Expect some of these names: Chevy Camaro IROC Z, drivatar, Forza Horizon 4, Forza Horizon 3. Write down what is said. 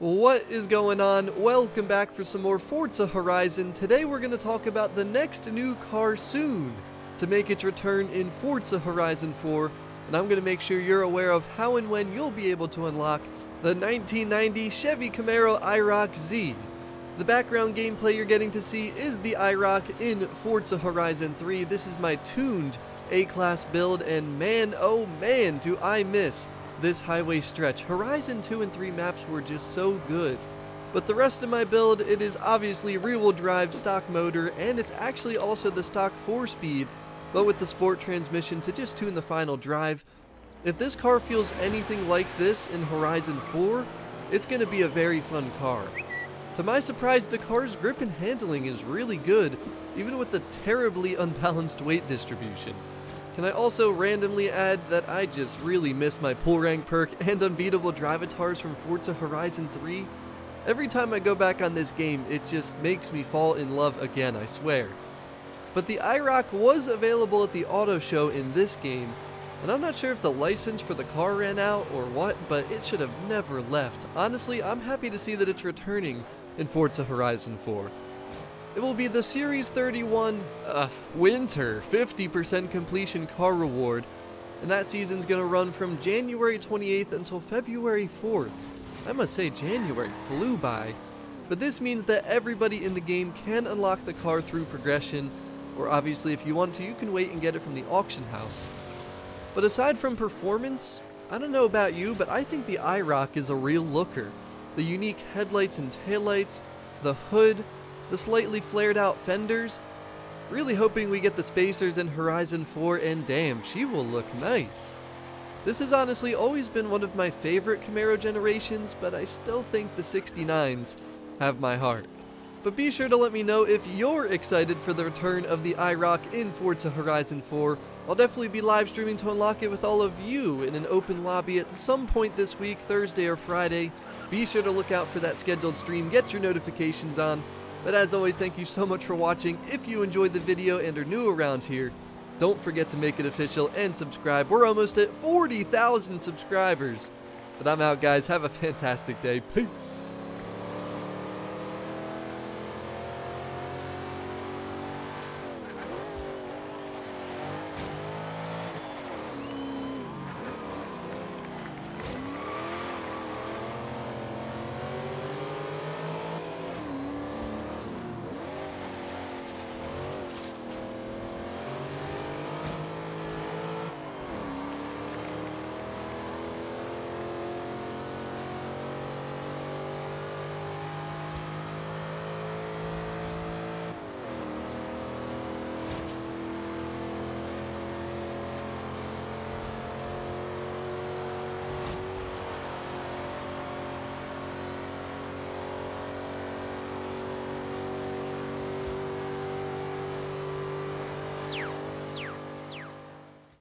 What is going on? Welcome back for some more Forza Horizon. Today we're going to talk about the next new car soon to make its return in Forza Horizon 4, and I'm going to make sure you're aware of how and when you'll be able to unlock the 1990 Chevy Camaro IROC Z. The background gameplay you're getting to see is the IROC in Forza Horizon 3. This is my tuned A-Class build, and man, oh man, do I miss this highway stretch. Horizon 2 and 3 maps were just so good. But the rest of my build, it is obviously rear-wheel drive stock motor, and it's actually also the stock 4-speed, but with the sport transmission to just tune the final drive. If this car feels anything like this in Horizon 4, it's going to be a very fun car. To my surprise, the car's grip and handling is really good, even with the terribly unbalanced weight distribution. Can I also randomly add that I just really miss my pull rank perk and unbeatable drivatars from Forza Horizon 3? Every time I go back on this game, it just makes me fall in love again, I swear. But the IROC was available at the auto show in this game, and I'm not sure if the license for the car ran out or what, but it should have never left. Honestly, I'm happy to see that it's returning in Forza Horizon 4. It will be the Series 31 Winter 50% completion car reward, and that season's going to run from January 28th until February 4th. I must say, January flew by. But this means that everybody in the game can unlock the car through progression, or obviously if you want to, you can wait and get it from the auction house. But aside from performance, I don't know about you, but I think the IROC is a real looker. The unique headlights and taillights, the hood, the slightly flared out fenders. Really hoping we get the spacers in Horizon 4, and damn, she will look nice. This has honestly always been one of my favorite Camaro generations, but I still think the 69s have my heart. But be sure to let me know if you're excited for the return of the IROC in Forza Horizon 4. I'll definitely be live streaming to unlock it with all of you in an open lobby at some point this week, Thursday or Friday. Be sure to look out for that scheduled stream, get your notifications on. But as always, thank you so much for watching. If you enjoyed the video and are new around here, don't forget to make it official and subscribe. We're almost at 40,000 subscribers. But I'm out, guys. Have a fantastic day. Peace.